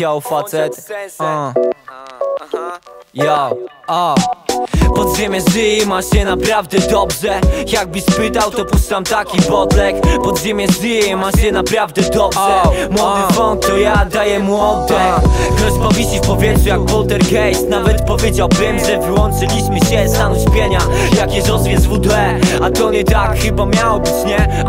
Yo, facet, Podziemie żyje, ma się naprawdę dobrze. Jakbyś pytał, to puszczam taki botlek. Podziemie żyje, ma się naprawdę dobrze. Młody funk, to ja daję mu oddech. Groźba wisi w powietrzu jak poltergeist. Nawet powiedziałbym, że wyłączyliśmy się z stanu śpienia, jak je rozwie z WD. A to nie tak chyba miało być, nie?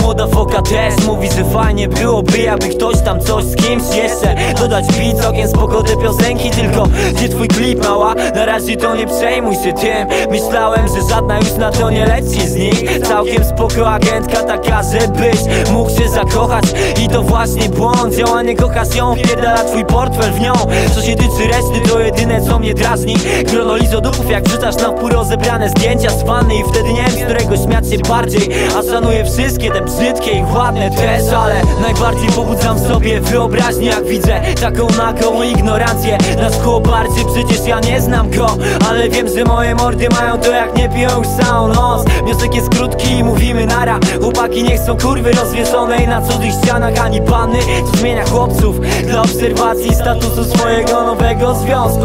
Młoda woka też mówi, że fajnie byłoby, jakby ktoś tam coś z kimś jeszcze dodać beat, ogień z pogody piosenki. Tylko gdzie twój klip, mała? Na razie to nie przejmuj się tym. Myślałem, że żadna już na to nie leci z nich. Całkiem spoko agentka taka, żebyś mógł się zakochać. I to właśnie błąd, działanie kochasz ją, pierdala twój portfel w nią. Co się tyczy reszty, to jedyne co mnie drażni. Grono lizodupów, jak wrzucasz na wpół rozebrane zdjęcia z wanny. I wtedy nie wiem, z którego śmiać się bardziej. A szanuję wszystkie te brzydkie i ładne też, ale najbardziej pobudzam w sobie wyobraźnię, jak widzę taką nagą ignorancję. Nas koło bardziej, przecież ja nie znam go, ale wiem, że moje mordy mają to, jak nie piją już całą noc. Wniosek jest krótki i mówimy nara. Chłopaki nie chcą kurwy rozwieszonej na cudzych ścianach, ani panny, co zmienia chłopców dla obserwacji statusu swojego nowego związku.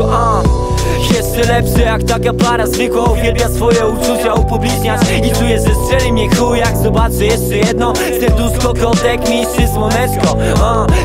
Jeszcze lepsze, jak taka para zwykła uwielbia swoje uczucia upubliczniać. I czuję, że strzeli mnie chuj, jak zobaczę jeszcze jedno serduszko, kotek, mistrz, słoneczko.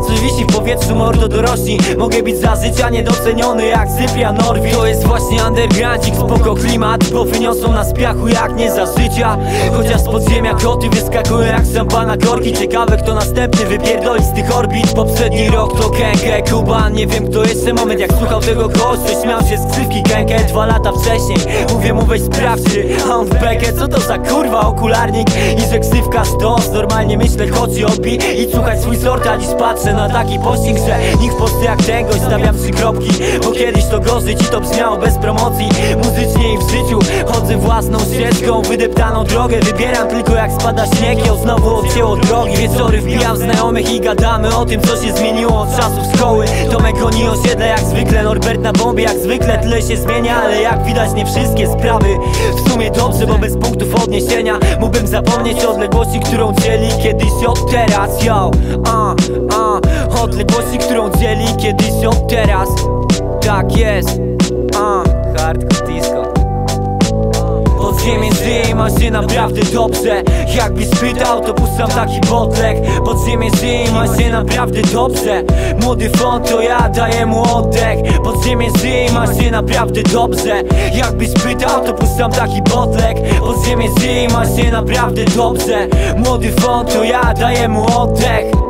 Coś wisi w powietrzu, mordo, dorośli. Mogę być za życia niedoceniony jak Cyprian Norwid. To jest właśnie undergroundzik, spoko klimat, bo wyniosą nas piachu jak nie za życia. Chociaż z podziemia koty wyskakują jak szampana korki. Ciekawe, kto następny wypierdoli z tych orbit. Poprzedni rok to Kękę, Kuba, nie wiem kto jeszcze. Moment jak słuchał tego gościa, śmiał się z krzywki Kękę 2 lata wcześniej. Mówię mu weź sprawdź, a on w bekę. Co to za kurwa okularnik i że ksywka stos. Normalnie myślę chodzi o bi i słuchać swój sorta, niż patrzę na taki pościg, że nikt w Polsce jak ten gość. Stawiam 3 kropki, bo kiedyś to gorzej ci to brzmiało bez promocji. Muzycznie i w życiu chodzę własną ścieżką, wydeptaną drogę wybieram tylko jak spada śnieg. Ją znowu odcięło drogi, wieczory wbijam znajomych i gadamy o tym, co się zmieniło od czasów szkoły. Tomek goni osiedle jak zwykle, Norbert na bombie jak zwykle. Tyle się zmienia, ale jak widać nie wszystkie sprawy w sumie dobrze, bo bez punktów odniesienia mógłbym zapomnieć o odległości, którą dzieli kiedyś od teraz. Odległości, którą dzieli kiedyś od teraz. Tak jest. Hardcore disco. Podziemie żyje, ma się naprawdę dobrze. Jakbyś pytał, to puszczam taki botlek. Podziemie żyje, ma się naprawdę dobrze. Młody font, to ja daję mu oddech. Podziemie żyje, ma się naprawdę dobrze. Jakbyś pytał, to puszczam taki botlek. Podziemie żyje, ma się naprawdę dobrze. Młody font, to ja daję mu oddech.